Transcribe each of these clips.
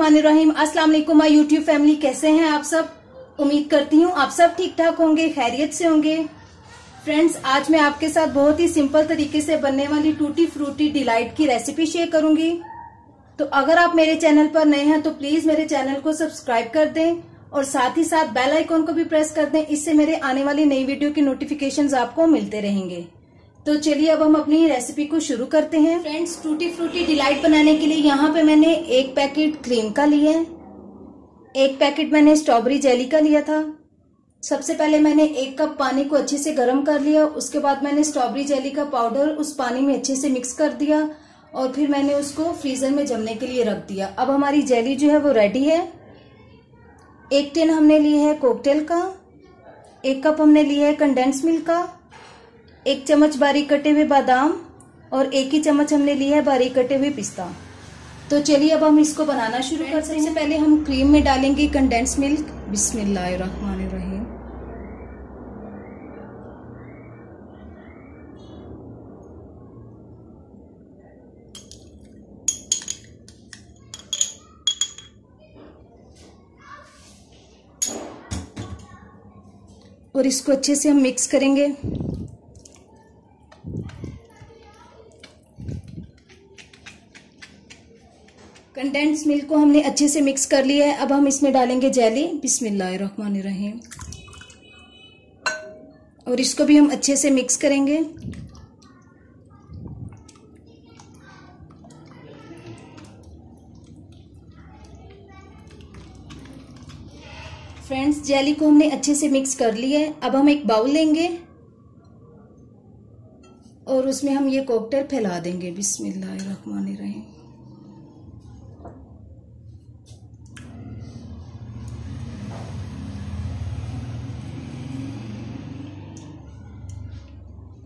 बिस्मिल्लाहिर्रहमानिर्रहीम। अस्सलाम वालेकुम माय यूट्यूब फैमिली, कैसे हैं आप सब? उम्मीद करती हूँ आप सब ठीक ठाक होंगे, खैरियत से होंगे। फ्रेंड्स, आज मैं आपके साथ बहुत ही सिंपल तरीके से बनने वाली टूटी फ्रूटी डिलाइट की रेसिपी शेयर करूंगी। तो अगर आप मेरे चैनल पर नए हैं तो प्लीज मेरे चैनल को सब्सक्राइब कर दें और साथ ही साथ बेल आइकॉन को भी प्रेस कर दें, इससे मेरे आने वाली नई वीडियो की नोटिफिकेशंस आपको मिलते रहेंगे। तो चलिए अब हम अपनी रेसिपी को शुरू करते हैं। फ्रेंड्स, टूटी फ्रूटी डिलाइट बनाने के लिए यहाँ पे मैंने एक पैकेट क्रीम का लिया है, एक पैकेट मैंने स्ट्रॉबेरी जेली का लिया था। सबसे पहले मैंने 1 कप पानी को अच्छे से गर्म कर लिया, उसके बाद मैंने स्ट्रॉबेरी जेली का पाउडर उस पानी में अच्छे से मिक्स कर दिया और फिर मैंने उसको फ्रीजर में जमने के लिए रख दिया। अब हमारी जेली जो है वो रेडी है। 1 टिन हमने ली है कॉकटेल का, 1 कप हमने लिया है कंडेंस मिल्क का, 1 चम्मच बारीक कटे हुए बादाम और 1 ही चम्मच हमने लिया है बारीक कटे हुए पिस्ता। तो चलिए अब हम इसको बनाना शुरू करते हैं। सबसे पहले हम क्रीम में डालेंगे कंडेंस मिल्क। बिस्मिल्लाहिर्रहमानिर्रहीम। और इसको अच्छे से हम मिक्स करेंगे। कंडेंस मिल्क को हमने अच्छे से मिक्स कर लिया है। अब हम इसमें डालेंगे जेली। बिस्मिल्लाहिर्रहमानिर्रहीम। और इसको भी हम अच्छे से मिक्स करेंगे। फ्रेंड्स, जेली को हमने अच्छे से मिक्स कर लिया है। अब हम एक बाउल लेंगे और उसमें हम ये कॉकटेल फैला देंगे। बिस्मिल्लाहिर्रहमानिर्रहीम।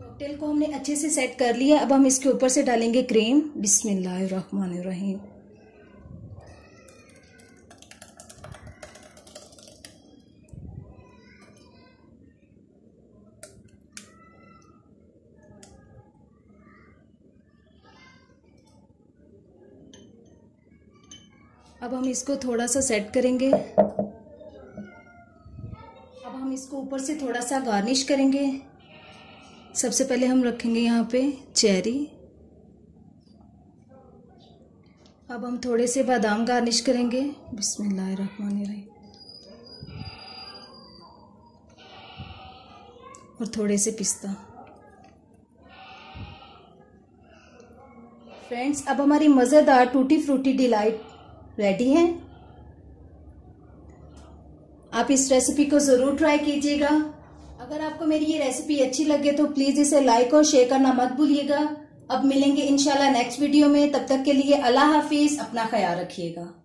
कॉकटेल को हमने अच्छे से सेट कर लिया। अब हम इसके ऊपर से डालेंगे क्रीम। बिस्मिल्लाहिर्रहमानिर्रहीम। अब हम इसको थोड़ा सा सेट करेंगे। अब हम इसको ऊपर से थोड़ा सा गार्निश करेंगे। सबसे पहले हम रखेंगे यहाँ पे चेरी। अब हम थोड़े से बादाम गार्निश करेंगे। बिस्मिल्लाहिर्रहमानिर्रहीम। और थोड़े से पिस्ता। फ्रेंड्स, अब हमारी मज़ेदार टूटी फ्रूटी डिलाइट रेडी है। आप इस रेसिपी को ज़रूर ट्राई कीजिएगा। अगर आपको मेरी ये रेसिपी अच्छी लगे तो प्लीज़ इसे लाइक और शेयर करना मत भूलिएगा। अब मिलेंगे इंशाल्लाह नेक्स्ट वीडियो में। तब तक के लिए अल्लाह हाफिज़। अपना ख्याल रखिएगा।